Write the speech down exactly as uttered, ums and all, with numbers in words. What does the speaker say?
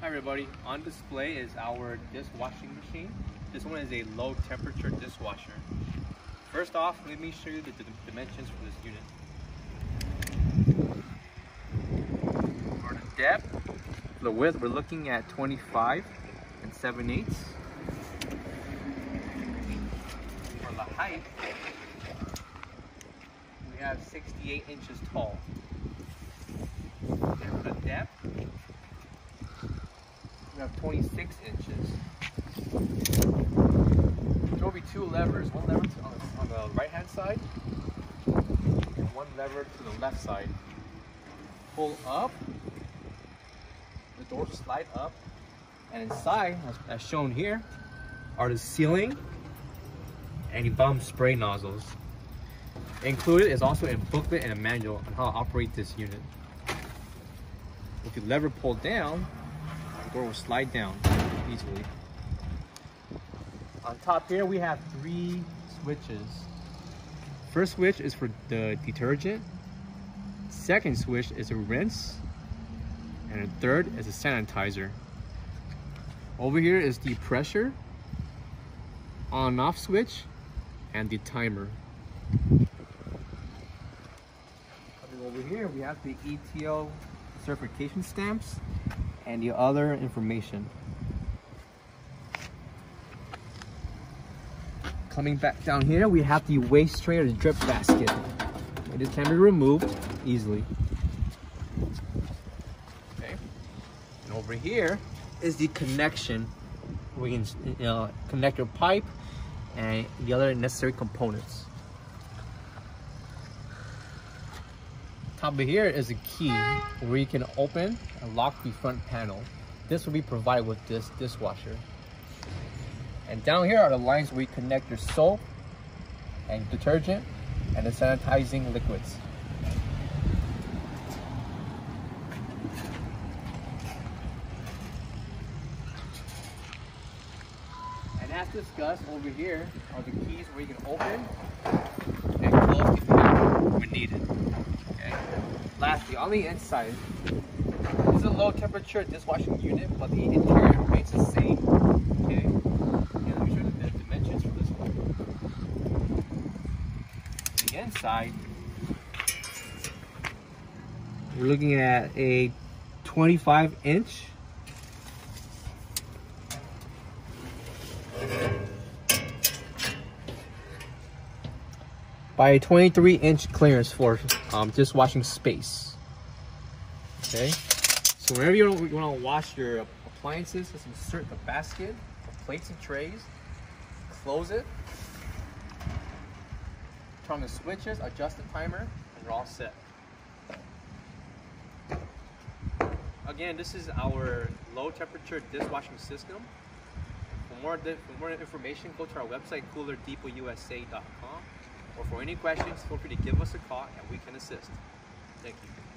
Hi everybody, on display is our dishwashing machine. This one is a low temperature dishwasher. First off, let me show you the dimensions for this unit. For the depth, the width, we're looking at twenty-five and seven eighths. For the height, we have sixty-eight inches tall. And for the depth, have twenty-six inches. There will be two levers, one lever to, on, on the right hand side and one lever to the left side. Pull up, the doors will slide up, and inside, as, as shown here, are the ceiling and the bum spray nozzles. Included is also a booklet and a manual on how to operate this unit. If you lever pull down, door will slide down easily. On top here we have three switches. First switch is for the detergent, second switch is a rinse, and the third is a sanitizer. Over here is the pressure, on and off switch, and the timer. Coming over here we have the E T L certification stamps and the other information. Coming back down here, we have the waste tray or the drip basket. It can be removed easily. Okay. And over here is the connection. We can you know, connect your pipe and the other necessary components. Top of here is a key where you can open and lock the front panel. This will be provided with this dishwasher. And down here are the lines where you connect your soap and detergent and the sanitizing liquids. And as discussed, over here are the keys where you can open and close the panel when needed. Lastly, on the inside, this is a low temperature dishwashing unit, but the interior remains the same. Okay, and let me show you the dimensions for this one. The inside, we're looking at a twenty-five inch by a twenty-three inch clearance for um, dishwashing space. Okay, so whenever you want to wash your appliances, just insert the basket, the plates and trays, close it, turn on the switches, adjust the timer, and you're all set. Again, this is our low temperature dishwashing system. For more, for more information, go to our website, cooler depot u s a dot com. Or for any questions, feel free to give us a call and we can assist. Thank you.